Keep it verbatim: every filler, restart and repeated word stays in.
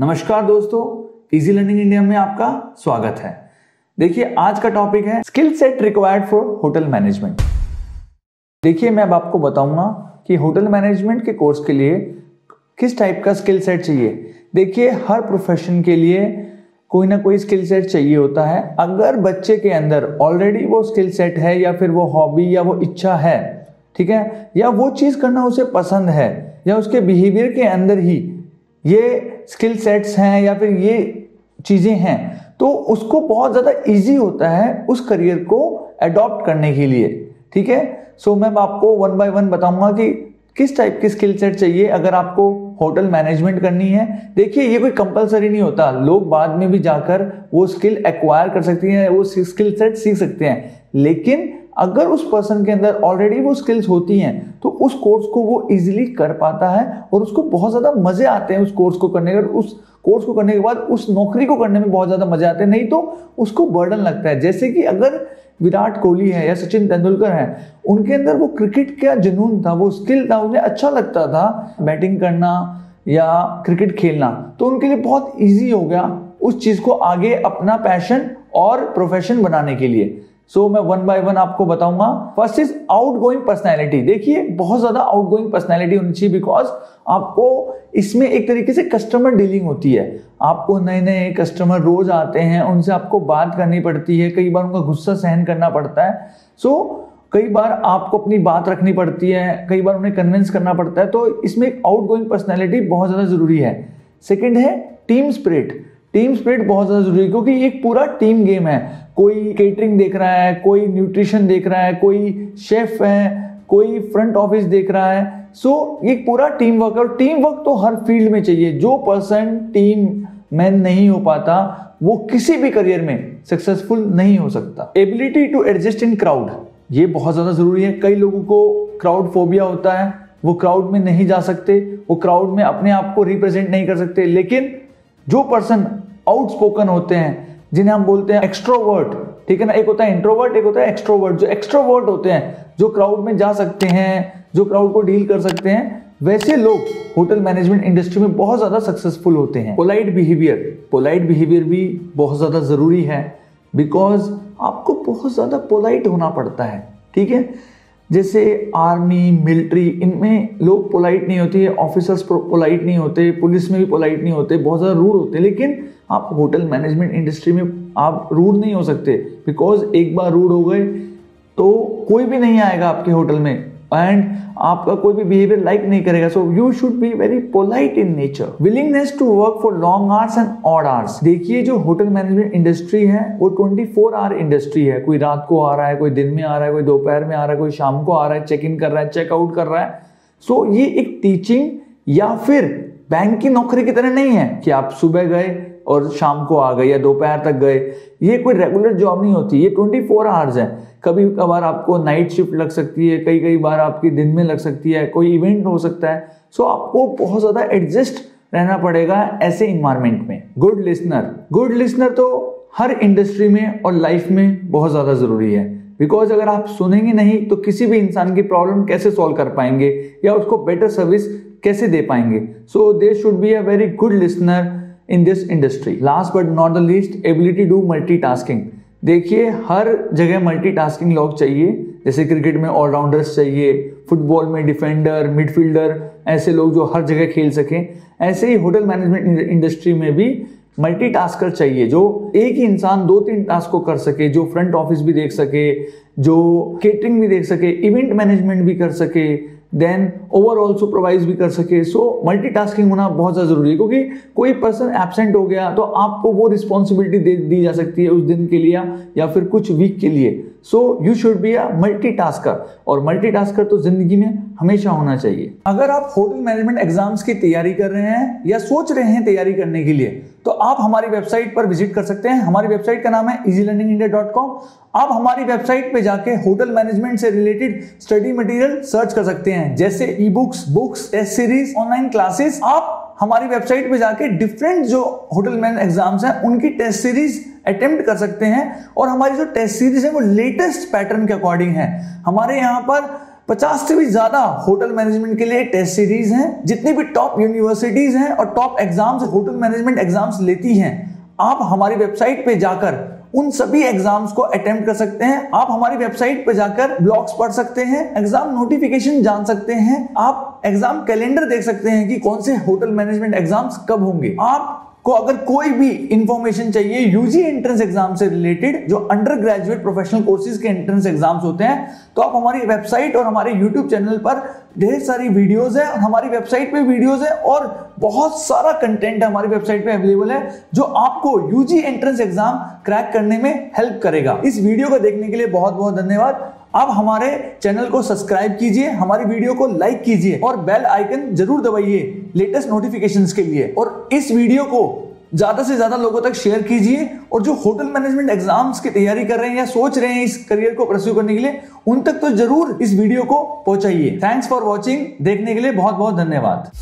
नमस्कार दोस्तों, easy learning India में आपका स्वागत है। देखिए आज का टॉपिक है skill set required for hotel management. देखिए मैं अब आपको बताऊंगा कि होटल मैनेजमेंट के कोर्स के लिए किस टाइप का स्किल सेट चाहिए। देखिए हर प्रोफेशन के लिए कोई ना कोई स्किल सेट चाहिए होता है। अगर बच्चे के अंदर ऑलरेडी वो स्किल सेट है या फिर वो हॉबी या वो इच्छा है, ठीक है, या वो चीज़ करना उसे पसंद है या उसके बिहेवियर के अंदर ही ये स्किल सेट्स हैं या फिर ये चीज़ें हैं, तो उसको बहुत ज़्यादा इजी होता है उस करियर को अडॉप्ट करने के लिए। ठीक है, सो मैं आपको वन बाय वन बताऊंगा कि किस टाइप की स्किल सेट चाहिए अगर आपको होटल मैनेजमेंट करनी है। देखिए ये कोई कंपलसरी नहीं होता, लोग बाद में भी जाकर वो स्किल एक्वायर कर सकते हैं, वो स्किल सेट सीख सकते हैं, लेकिन अगर उस पर्सन के अंदर ऑलरेडी वो स्किल्स होती हैं तो उस कोर्स को वो इजीली कर पाता है और उसको बहुत ज़्यादा मज़े आते हैं उस कोर्स को करने के बाद। उस कोर्स को करने के बाद उस नौकरी को करने में बहुत ज़्यादा मज़े आते हैं, नहीं तो उसको बर्डन लगता है। जैसे कि अगर विराट कोहली है या सचिन तेंदुलकर हैं, उनके अंदर वो क्रिकेट का जुनून था, वो स्किल था, उन्हें अच्छा लगता था बैटिंग करना या क्रिकेट खेलना, तो उनके लिए बहुत ईजी हो गया उस चीज़ को आगे अपना पैशन और प्रोफेशन बनाने के लिए। सो so, मैं वन बाय वन आपको बताऊंगा। First is outgoing personality. देखिए बहुत ज़्यादा आउटगोइंग पर्सनैलिटी होनी चाहिए, बिकॉज आपको इसमें एक तरीके से कस्टमर डीलिंग होती है। आपको नए नए कस्टमर रोज आते हैं, उनसे आपको बात करनी पड़ती है, कई बार उनका गुस्सा सहन करना पड़ता है, सो so, कई बार आपको अपनी बात रखनी पड़ती है, कई बार उन्हें कन्विंस करना पड़ता है, तो इसमें एक आउटगोइंग पर्सनैलिटी बहुत ज़्यादा ज़रूरी है। सेकेंड है टीम स्पिरिट। टीम स्पिरिट बहुत ज़्यादा जरूरी है क्योंकि एक पूरा टीम गेम है। कोई केटरिंग देख रहा है, कोई न्यूट्रिशन देख रहा है, कोई शेफ है, कोई फ्रंट ऑफिस देख रहा है, सो ये पूरा टीम वर्क। और टीम वर्क तो हर फील्ड में चाहिए। जो पर्सन टीम मैन नहीं हो पाता वो किसी भी करियर में सक्सेसफुल नहीं हो सकता। Ability to adjust in crowd, ये बहुत ज़्यादा ज़रूरी है। कई लोगों को क्राउड फोबिया होता है, वो क्राउड में नहीं जा सकते, वो क्राउड में अपने आप को रिप्रेजेंट नहीं कर सकते, लेकिन जो पर्सन आउटस्पोकन होते हैं, जिन्हें हम बोलते हैं एक्स्ट्रोवर्ट, ठीक है ना, एक होता है इंट्रोवर्ट, एक होता है एक्स्ट्रोवर्ट। जो एक्स्ट्रोवर्ट होते हैं, जो क्राउड में जा सकते हैं, जो क्राउड को डील कर सकते हैं, वैसे लोग होटल मैनेजमेंट इंडस्ट्री में बहुत ज़्यादा सक्सेसफुल होते हैं। पोलाइट बिहेवियर, पोलाइट बिहेवियर भी बहुत ज़्यादा ज़रूरी है, बिकॉज आपको बहुत ज़्यादा पोलाइट होना पड़ता है। ठीक है, जैसे आर्मी, मिलिट्री, इनमें लोग पोलाइट नहीं होते, ऑफिसर्स पोलाइट नहीं होते, पुलिस में भी पोलाइट नहीं होते, बहुत ज़्यादा रूड होते हैं। लेकिन आप होटल मैनेजमेंट इंडस्ट्री में आप रूड नहीं हो सकते, बिकॉज एक बार रूड हो गए तो कोई भी नहीं आएगा आपके होटल में एंड आपका कोई भी बिहेवियर लाइक नहीं करेगा। So you should be very polite in nature. Willingness to work for long hours and odd hours. देखिए जो होटल मैनेजमेंट इंडस्ट्री है वो ट्वेंटी फोर आवर इंडस्ट्री है। कोई रात को आ रहा है, कोई दिन में आ रहा है, कोई दोपहर में आ रहा है, कोई शाम को आ रहा है, चेक इन कर रहा है, चेक आउट कर रहा है। सो so, ये एक टीचिंग या फिर बैंक की नौकरी की तरह नहीं है कि आप सुबह गए और शाम को आ गए या दोपहर तक गए। ये कोई रेगुलर जॉब नहीं होती, ये ट्वेंटी फोर आवर्स है। कभी कभार आपको नाइट शिफ्ट लग सकती है, कई कई बार आपकी दिन में लग सकती है, कोई इवेंट हो सकता है, सो आपको बहुत ज़्यादा एडजस्ट रहना पड़ेगा ऐसे इन्वायरमेंट में। गुड लिसनर, गुड लिसनर तो हर इंडस्ट्री में और लाइफ में बहुत ज़्यादा ज़रूरी है, बिकॉज अगर आप सुनेंगे नहीं तो किसी भी इंसान की प्रॉब्लम कैसे सॉल्व कर पाएंगे या उसको बेटर सर्विस कैसे दे पाएंगे। So there should be a very good listener in this industry. Last but not the least, ability to multitasking. देखिए हर जगह मल्टीटास्किंग लोग चाहिए, जैसे क्रिकेट में ऑलराउंडर्स चाहिए, फुटबॉल में डिफेंडर, मिडफील्डर, ऐसे लोग जो हर जगह खेल सकें। ऐसे ही होटल मैनेजमेंट इंडस्ट्री में भी मल्टीटास्कर चाहिए, जो एक ही इंसान दो तीन टास्क को कर सके, जो फ्रंट ऑफिस भी देख सके, जो केटरिंग भी देख सके, इवेंट मैनेजमेंट भी कर सके, देन ओवरऑल सुपरवाइज भी कर सके। सो मल्टीटास्किंग होना बहुत ज़्यादा ज़रूरी है, क्योंकि कोई पर्सन एब्सेंट हो गया तो आपको वो रिस्पॉन्सिबिलिटी दे दी जा सकती है उस दिन के लिए या फिर कुछ वीक के लिए। So you should be a multitasker, और मल्टीटास्कर तो ज़िंदगी में हमेशा होना चाहिए। अगर आप होटल मैनेजमेंट एग्जाम्स की तैयारी कर रहे हैं या सोच रहे हैं तैयारी करने के लिए, तो आप हमारी वेबसाइट पर विजिट कर सकते हैं। हमारी वेबसाइट का नाम है easy learning India dot com. आप हमारी वेबसाइट पे जाके होटल मैनेजमेंट से रिलेटेड स्टडी मटेरियल सर्च कर सकते हैं, जैसे e books, books, test series, online classes. आप हमारी वेबसाइट पे जाके डिफरेंट जो होटल मैनेजमेंट एग्जाम्स हैं उनकी टेस्ट सीरीज अटेम्प्ट कर सकते हैं, और हमारी जो टेस्ट सीरीज है वो लेटेस्ट पैटर्न के अकॉर्डिंग है। हमारे यहाँ पर पचास से भी ज्यादा होटल मैनेजमेंट के लिए टेस्ट सीरीज हैं। जितनी भी टॉप यूनिवर्सिटीज हैं और top exams hotel management exams लेती हैं, आप हमारी वेबसाइट पे जाकर उन सभी एग्जाम्स को अटेम्प्ट कर सकते हैं। आप हमारी वेबसाइट पर जाकर ब्लॉग्स पढ़ सकते हैं, एग्जाम नोटिफिकेशन जान सकते हैं, आप एग्जाम कैलेंडर देख सकते हैं कि कौन से होटल मैनेजमेंट एग्जाम्स कब होंगे। आपको अगर कोई भी इंफॉर्मेशन चाहिए यूजी एंट्रेंस एग्जाम से रिलेटेड, जो अंडर ग्रेजुएट प्रोफेशनल कोर्सेज के एंट्रेंस एग्जाम्स होते हैं, तो आप हमारी वेबसाइट और हमारे यूट्यूब चैनल पर ढेर सारी वीडियोज है, हमारी वेबसाइट पे वीडियोज है और बहुत सारा कंटेंट हमारी वेबसाइट पे अवेलेबल है जो आपको यूजी एंट्रेंस एग्जाम क्रैक करने में हेल्प करेगा। इस वीडियो को देखने के लिए बहुत बहुत धन्यवाद। आप हमारे चैनल को सब्सक्राइब कीजिए, हमारी वीडियो को लाइक कीजिए और बेल आइकन जरूर दबाइए लेटेस्ट नोटिफिकेशंस के लिए, और इस वीडियो को ज्यादा से ज्यादा लोगों तक शेयर कीजिए। और जो होटल मैनेजमेंट एग्जाम्स की तैयारी कर रहे हैं या सोच रहे हैं इस करियर को परस्यू करने के लिए, उन तक तो जरूर इस वीडियो को पहुंचाइए। थैंक्स फॉर वॉचिंग, देखने के लिए बहुत बहुत धन्यवाद।